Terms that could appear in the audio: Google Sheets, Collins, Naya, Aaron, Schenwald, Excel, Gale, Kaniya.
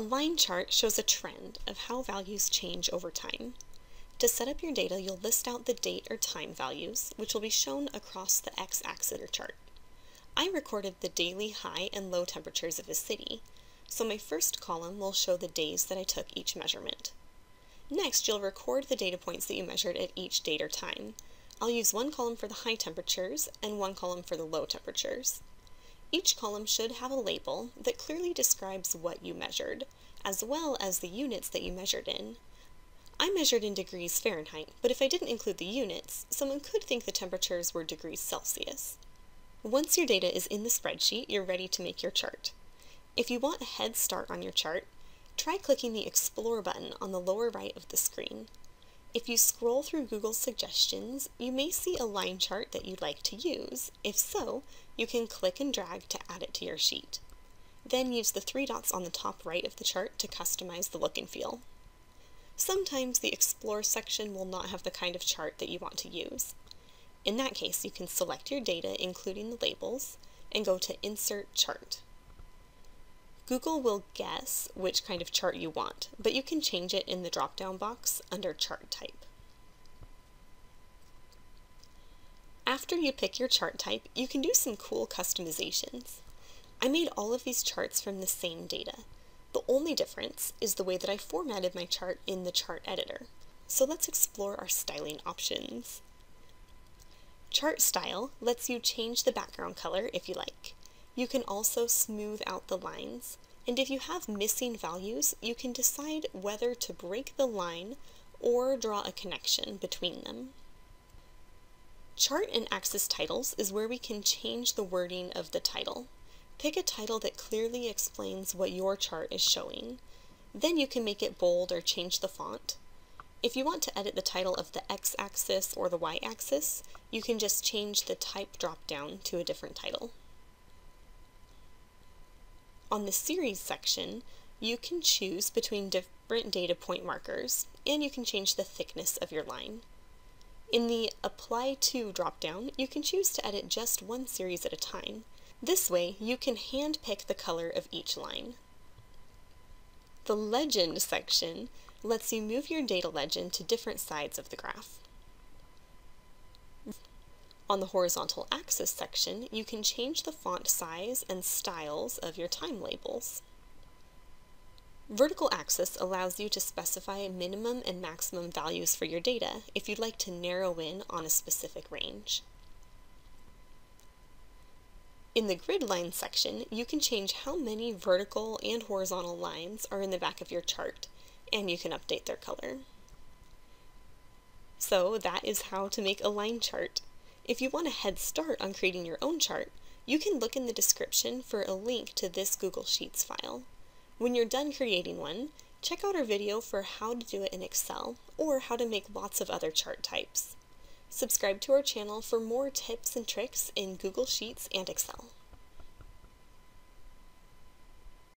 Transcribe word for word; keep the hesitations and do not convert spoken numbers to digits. A line chart shows a trend of how values change over time. To set up your data, you'll list out the date or time values, which will be shown across the x-axis of your chart. I recorded the daily high and low temperatures of a city, so my first column will show the days that I took each measurement. Next, you'll record the data points that you measured at each date or time. I'll use one column for the high temperatures and one column for the low temperatures. Each column should have a label that clearly describes what you measured, as well as the units that you measured in. I measured in degrees Fahrenheit, but if I didn't include the units, someone could think the temperatures were degrees Celsius. Once your data is in the spreadsheet, you're ready to make your chart. If you want a head start on your chart, try clicking the Explore button on the lower right of the screen. If you scroll through Google's suggestions, you may see a line chart that you'd like to use. If so, you can click and drag to add it to your sheet. Then use the three dots on the top right of the chart to customize the look and feel. Sometimes the Explore section will not have the kind of chart that you want to use. In that case, you can select your data, including the labels, and go to Insert Chart. Google will guess which kind of chart you want, but you can change it in the drop-down box under Chart Type. After you pick your chart type, you can do some cool customizations. I made all of these charts from the same data. The only difference is the way that I formatted my chart in the chart editor. So let's explore our styling options. Chart Style lets you change the background color if you like. You can also smooth out the lines, and if you have missing values, you can decide whether to break the line or draw a connection between them. Chart and Axis Titles is where we can change the wording of the title. Pick a title that clearly explains what your chart is showing. Then you can make it bold or change the font. If you want to edit the title of the x-axis or the y-axis, you can just change the type drop-down to a different title. On the Series section, you can choose between different data point markers, and you can change the thickness of your line. In the Apply To drop-down, you can choose to edit just one series at a time. This way, you can hand-pick the color of each line. The Legend section lets you move your data legend to different sides of the graph. On the Horizontal Axis section, you can change the font size and styles of your time labels. Vertical Axis allows you to specify minimum and maximum values for your data if you'd like to narrow in on a specific range. In the Grid Line section, you can change how many vertical and horizontal lines are in the back of your chart, and you can update their color. So that is how to make a line chart. If you want a head start on creating your own chart, you can look in the description for a link to this Google Sheets file. When you're done creating one, check out our video for how to do it in Excel or how to make lots of other chart types. Subscribe to our channel for more tips and tricks in Google Sheets and Excel.